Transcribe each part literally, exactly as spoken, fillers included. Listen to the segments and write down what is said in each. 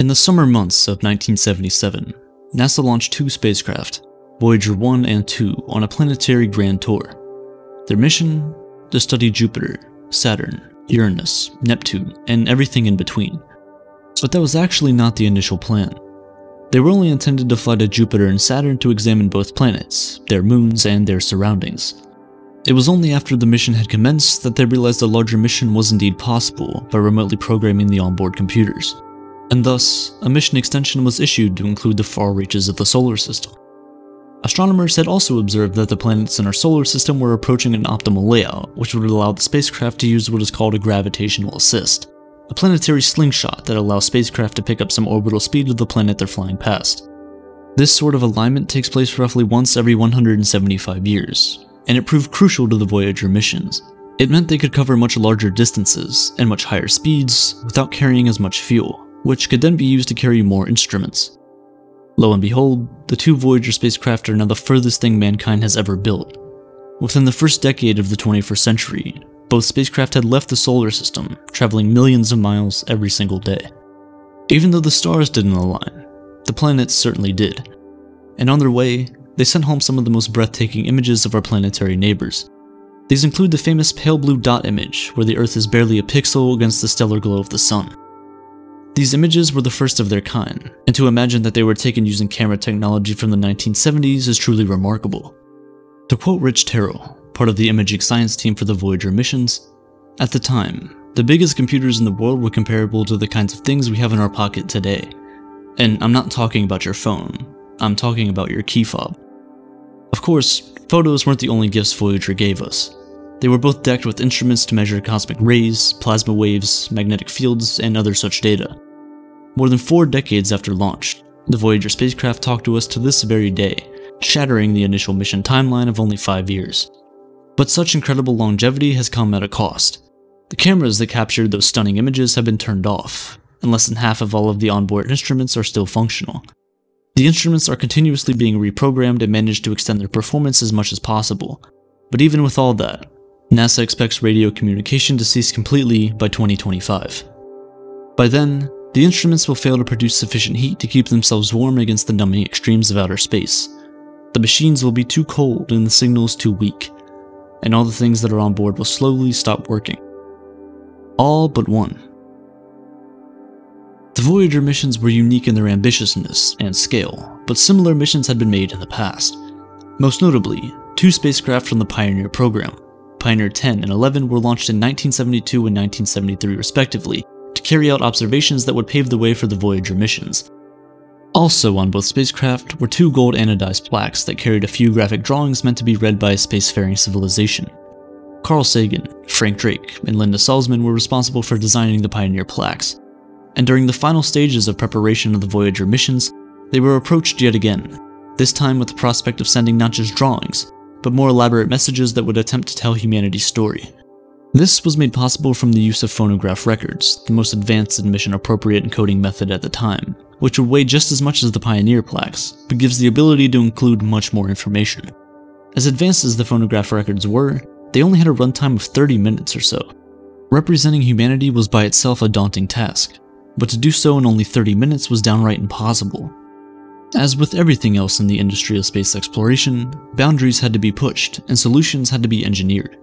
In the summer months of nineteen seventy-seven, NASA launched two spacecraft, Voyager one and two, on a planetary grand tour. Their mission? To study Jupiter, Saturn, Uranus, Neptune, and everything in between. But that was actually not the initial plan. They were only intended to fly to Jupiter and Saturn to examine both planets, their moons, and their surroundings. It was only after the mission had commenced that they realized a larger mission was indeed possible by remotely programming the onboard computers, and thus, a mission extension was issued to include the far reaches of the solar system. Astronomers had also observed that the planets in our solar system were approaching an optimal layout, which would allow the spacecraft to use what is called a gravitational assist, a planetary slingshot that allows spacecraft to pick up some orbital speed of the planet they're flying past. This sort of alignment takes place roughly once every one hundred seventy-five years, and it proved crucial to the Voyager missions. It meant they could cover much larger distances and much higher speeds without carrying as much fuel, which could then be used to carry more instruments. Lo and behold, the two Voyager spacecraft are now the furthest thing mankind has ever built. Within the first decade of the twenty-first century, both spacecraft had left the solar system, traveling millions of miles every single day. Even though the stars didn't align, the planets certainly did. And on their way, they sent home some of the most breathtaking images of our planetary neighbors. These include the famous Pale Blue Dot image, where the Earth is barely a pixel against the stellar glow of the sun. These images were the first of their kind, and to imagine that they were taken using camera technology from the nineteen seventies is truly remarkable. To quote Rich Terrell, part of the imaging science team for the Voyager missions, at the time, the biggest computers in the world were comparable to the kinds of things we have in our pocket today. And I'm not talking about your phone, I'm talking about your key fob. Of course, photos weren't the only gifts Voyager gave us. They were both decked with instruments to measure cosmic rays, plasma waves, magnetic fields, and other such data. More than four decades after launch, the Voyager spacecraft talked to us to this very day, shattering the initial mission timeline of only five years. But such incredible longevity has come at a cost. The cameras that captured those stunning images have been turned off, and less than half of all of the onboard instruments are still functional. The instruments are continuously being reprogrammed and managed to extend their performance as much as possible. But even with all that, NASA expects radio communication to cease completely by twenty twenty-five. By then, the instruments will fail to produce sufficient heat to keep themselves warm against the numbing extremes of outer space. The machines will be too cold and the signals too weak, and all the things that are on board will slowly stop working. All but one. The Voyager missions were unique in their ambitiousness and scale, but similar missions had been made in the past. Most notably, two spacecraft from the Pioneer program, Pioneer ten and eleven, were launched in nineteen seventy-two and nineteen seventy-three respectively, to carry out observations that would pave the way for the Voyager missions. Also on both spacecraft were two gold anodized plaques that carried a few graphic drawings meant to be read by a spacefaring civilization. Carl Sagan, Frank Drake, and Linda Salzman were responsible for designing the Pioneer plaques, and during the final stages of preparation of the Voyager missions, they were approached yet again, this time with the prospect of sending not just drawings, but more elaborate messages that would attempt to tell humanity's story. This was made possible from the use of phonograph records, the most advanced and mission-appropriate encoding method at the time, which would weigh just as much as the Pioneer plaques, but gives the ability to include much more information. As advanced as the phonograph records were, they only had a runtime of thirty minutes or so. Representing humanity was by itself a daunting task, but to do so in only thirty minutes was downright impossible. As with everything else in the industry of space exploration, boundaries had to be pushed, and solutions had to be engineered.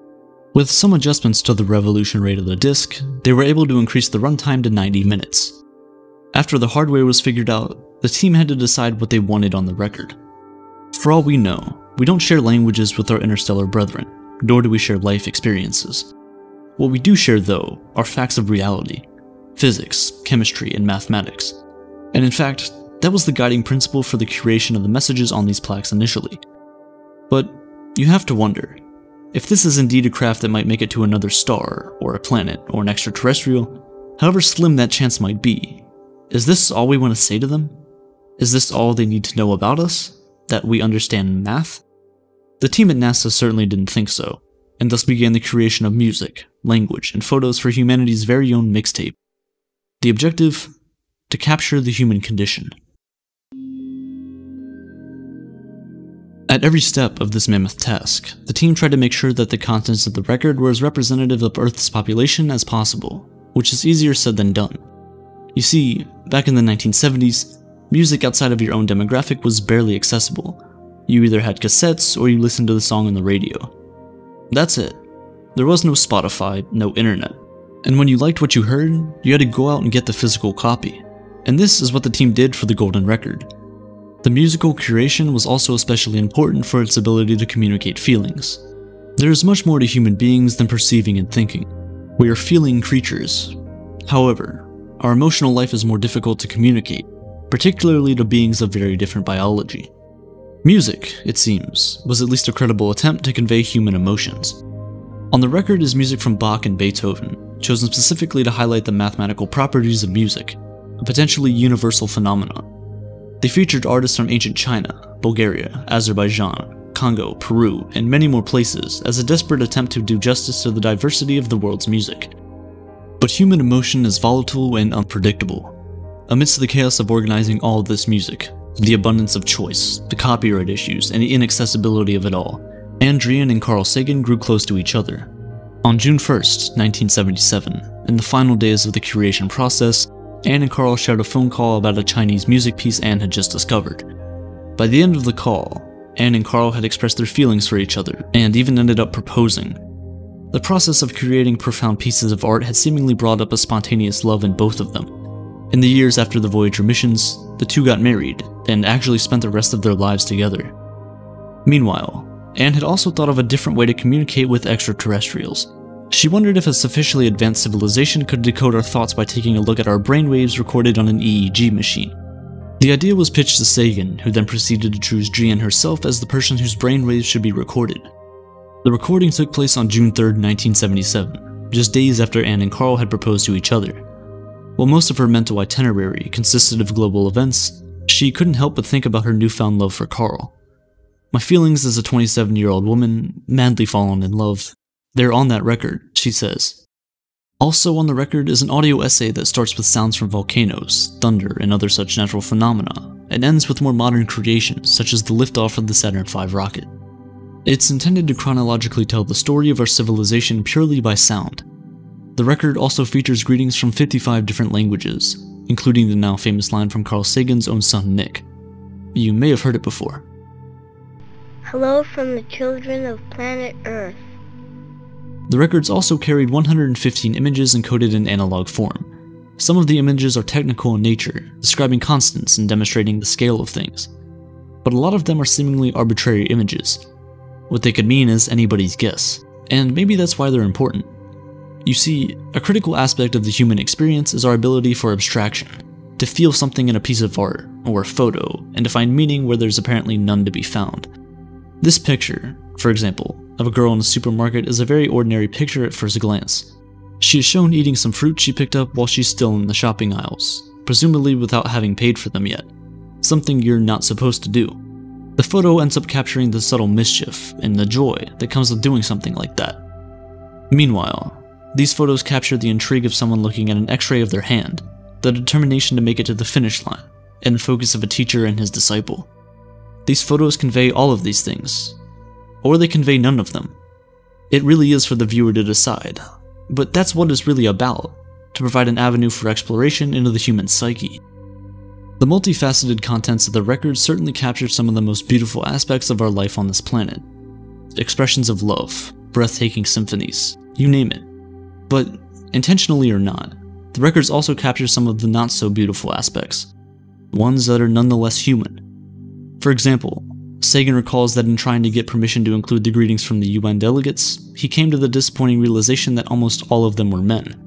With some adjustments to the revolution rate of the disk, they were able to increase the runtime to ninety minutes. After the hardware was figured out, the team had to decide what they wanted on the record. For all we know, we don't share languages with our interstellar brethren, nor do we share life experiences. What we do share, though, are facts of reality, physics, chemistry, and mathematics. And in fact, that was the guiding principle for the curation of the messages on these plaques initially. But you have to wonder, if this is indeed a craft that might make it to another star, or a planet, or an extraterrestrial, however slim that chance might be, is this all we want to say to them? Is this all they need to know about us? That we understand math? The team at NASA certainly didn't think so, and thus began the creation of music, language, and photos for humanity's very own mixtape. The objective? To capture the human condition. At every step of this mammoth task, the team tried to make sure that the contents of the record were as representative of Earth's population as possible, which is easier said than done. You see, back in the nineteen seventies, music outside of your own demographic was barely accessible. You either had cassettes or you listened to the song on the radio. That's it. There was no Spotify, no internet. And when you liked what you heard, you had to go out and get the physical copy. And this is what the team did for the Golden Record. The musical curation was also especially important for its ability to communicate feelings. There is much more to human beings than perceiving and thinking. We are feeling creatures. However, our emotional life is more difficult to communicate, particularly to beings of very different biology. Music, it seems, was at least a credible attempt to convey human emotions. On the record is music from Bach and Beethoven, chosen specifically to highlight the mathematical properties of music, a potentially universal phenomenon. They featured artists from ancient China, Bulgaria, Azerbaijan, Congo, Peru, and many more places as a desperate attempt to do justice to the diversity of the world's music. But human emotion is volatile and unpredictable. Amidst the chaos of organizing all of this music, the abundance of choice, the copyright issues, and the inaccessibility of it all, Ann Druyan and Carl Sagan grew close to each other. On June first, nineteen seventy-seven, in the final days of the curation process, Ann and Carl shared a phone call about a Chinese music piece Ann had just discovered. By the end of the call, Ann and Carl had expressed their feelings for each other, and even ended up proposing. The process of creating profound pieces of art had seemingly brought up a spontaneous love in both of them. In the years after the Voyager missions, the two got married, and actually spent the rest of their lives together. Meanwhile, Ann had also thought of a different way to communicate with extraterrestrials. She wondered if a sufficiently advanced civilization could decode our thoughts by taking a look at our brainwaves recorded on an E E G machine. The idea was pitched to Sagan, who then proceeded to choose Druyan herself as the person whose brainwaves should be recorded. The recording took place on June third, nineteen seventy-seven, just days after Ann and Carl had proposed to each other. While most of her mental itinerary consisted of global events, she couldn't help but think about her newfound love for Carl. "My feelings as a twenty-seven-year-old woman, madly fallen in love, they're on that record," she says. Also on the record is an audio essay that starts with sounds from volcanoes, thunder, and other such natural phenomena, and ends with more modern creations such as the liftoff of the Saturn five rocket. It's intended to chronologically tell the story of our civilization purely by sound. The record also features greetings from fifty-five different languages, including the now famous line from Carl Sagan's own son Nick. You may have heard it before. "Hello from the children of planet Earth." The records also carried one hundred fifteen images encoded in analog form. Some of the images are technical in nature, describing constants and demonstrating the scale of things. But a lot of them are seemingly arbitrary images. What they could mean is anybody's guess, and maybe that's why they're important. You see, a critical aspect of the human experience is our ability for abstraction, to feel something in a piece of art or a photo, and to find meaning where there's apparently none to be found. This picture, for example, of a girl in a supermarket is a very ordinary picture at first glance. She is shown eating some fruit she picked up while she's still in the shopping aisles, presumably without having paid for them yet, something you're not supposed to do. The photo ends up capturing the subtle mischief and the joy that comes with doing something like that. Meanwhile, these photos capture the intrigue of someone looking at an x-ray of their hand, the determination to make it to the finish line, and the focus of a teacher and his disciple. These photos convey all of these things, or they convey none of them. It really is for the viewer to decide, but that's what it's really about, to provide an avenue for exploration into the human psyche. The multifaceted contents of the record certainly capture some of the most beautiful aspects of our life on this planet. Expressions of love, breathtaking symphonies, you name it. But, intentionally or not, the records also capture some of the not-so-beautiful aspects, ones that are nonetheless human. For example, Sagan recalls that in trying to get permission to include the greetings from the U N delegates, he came to the disappointing realization that almost all of them were men.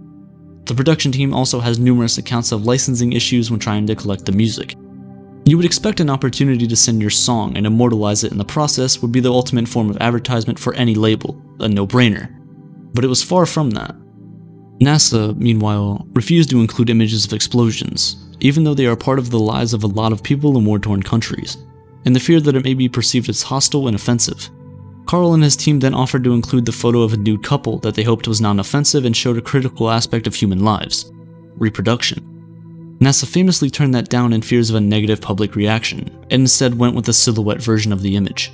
The production team also has numerous accounts of licensing issues when trying to collect the music. You would expect an opportunity to send your song and immortalize it in the process would be the ultimate form of advertisement for any label, a no-brainer. But it was far from that. NASA, meanwhile, refused to include images of explosions, even though they are part of the lives of a lot of people in war-torn countries, in the fear that it may be perceived as hostile and offensive. Carl and his team then offered to include the photo of a nude couple that they hoped was non-offensive and showed a critical aspect of human lives: reproduction. NASA famously turned that down in fears of a negative public reaction, and instead went with a silhouette version of the image.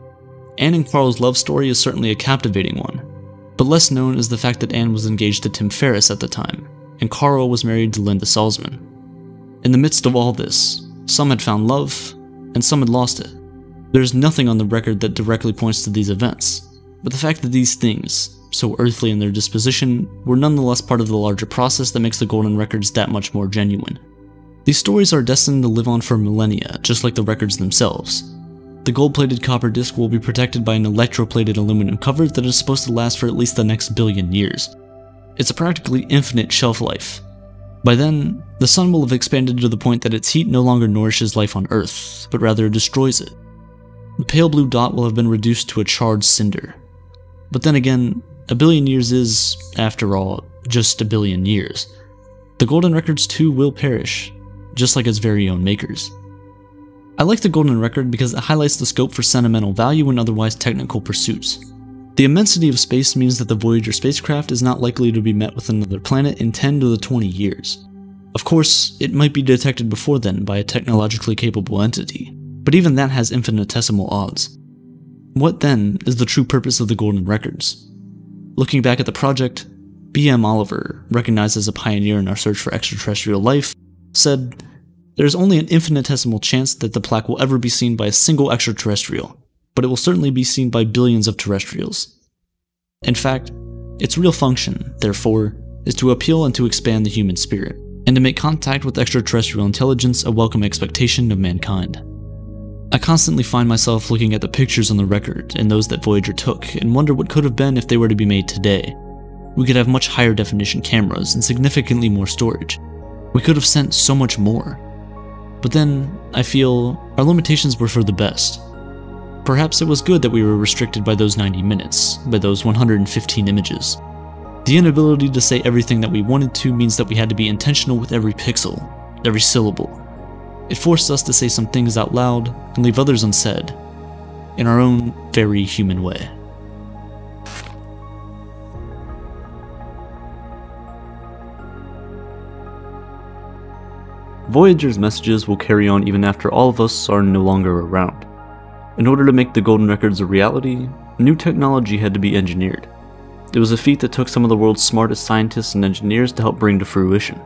Ann and Carl's love story is certainly a captivating one, but less known is the fact that Ann was engaged to Tim Ferriss at the time, and Carl was married to Linda Salzman. In the midst of all this, some had found love, and some had lost it. There's nothing on the record that directly points to these events, but the fact that these things, so earthly in their disposition, were nonetheless part of the larger process that makes the Golden Records that much more genuine. These stories are destined to live on for millennia, just like the records themselves. The gold-plated copper disc will be protected by an electroplated aluminum cover that is supposed to last for at least the next billion years. It's a practically infinite shelf life. By then, the sun will have expanded to the point that its heat no longer nourishes life on Earth, but rather destroys it. The pale blue dot will have been reduced to a charred cinder. But then again, a billion years is, after all, just a billion years. The Golden Records too will perish, just like its very own makers. I like the Golden Record because it highlights the scope for sentimental value in otherwise technical pursuits. The immensity of space means that the Voyager spacecraft is not likely to be met with another planet in ten to the twenty years. Of course, it might be detected before then by a technologically capable entity, but even that has infinitesimal odds. What then is the true purpose of the Golden Records? Looking back at the project, B M Oliver, recognized as a pioneer in our search for extraterrestrial life, said, "There is only an infinitesimal chance that the plaque will ever be seen by a single extraterrestrial, but it will certainly be seen by billions of terrestrials." In fact, its real function, therefore, is to appeal and to expand the human spirit, and to make contact with extraterrestrial intelligence a welcome expectation of mankind. I constantly find myself looking at the pictures on the record and those that Voyager took and wonder what could have been if they were to be made today. We could have much higher definition cameras and significantly more storage. We could have sent so much more. But then, I feel, our limitations were for the best. Perhaps it was good that we were restricted by those ninety minutes, by those one hundred fifteen images. The inability to say everything that we wanted to means that we had to be intentional with every pixel, every syllable. It forced us to say some things out loud and leave others unsaid, in our own very human way. Voyager's messages will carry on even after all of us are no longer around. In order to make the Golden Records a reality, new technology had to be engineered. It was a feat that took some of the world's smartest scientists and engineers to help bring to fruition.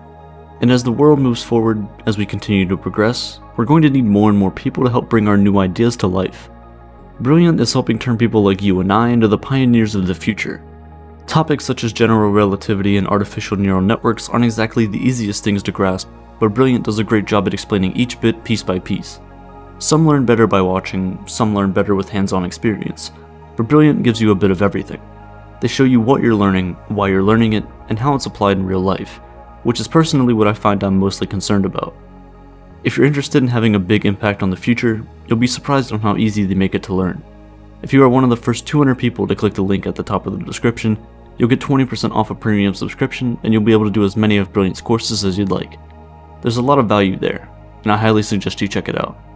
And as the world moves forward, as we continue to progress, we're going to need more and more people to help bring our new ideas to life. Brilliant is helping turn people like you and I into the pioneers of the future. Topics such as general relativity and artificial neural networks aren't exactly the easiest things to grasp, but Brilliant does a great job at explaining each bit piece by piece. Some learn better by watching, some learn better with hands-on experience, but Brilliant gives you a bit of everything. They show you what you're learning, why you're learning it, and how it's applied in real life, which is personally what I find I'm mostly concerned about. If you're interested in having a big impact on the future, you'll be surprised on how easy they make it to learn. If you are one of the first two hundred people to click the link at the top of the description, you'll get twenty percent off a premium subscription and you'll be able to do as many of Brilliant's courses as you'd like. There's a lot of value there, and I highly suggest you check it out.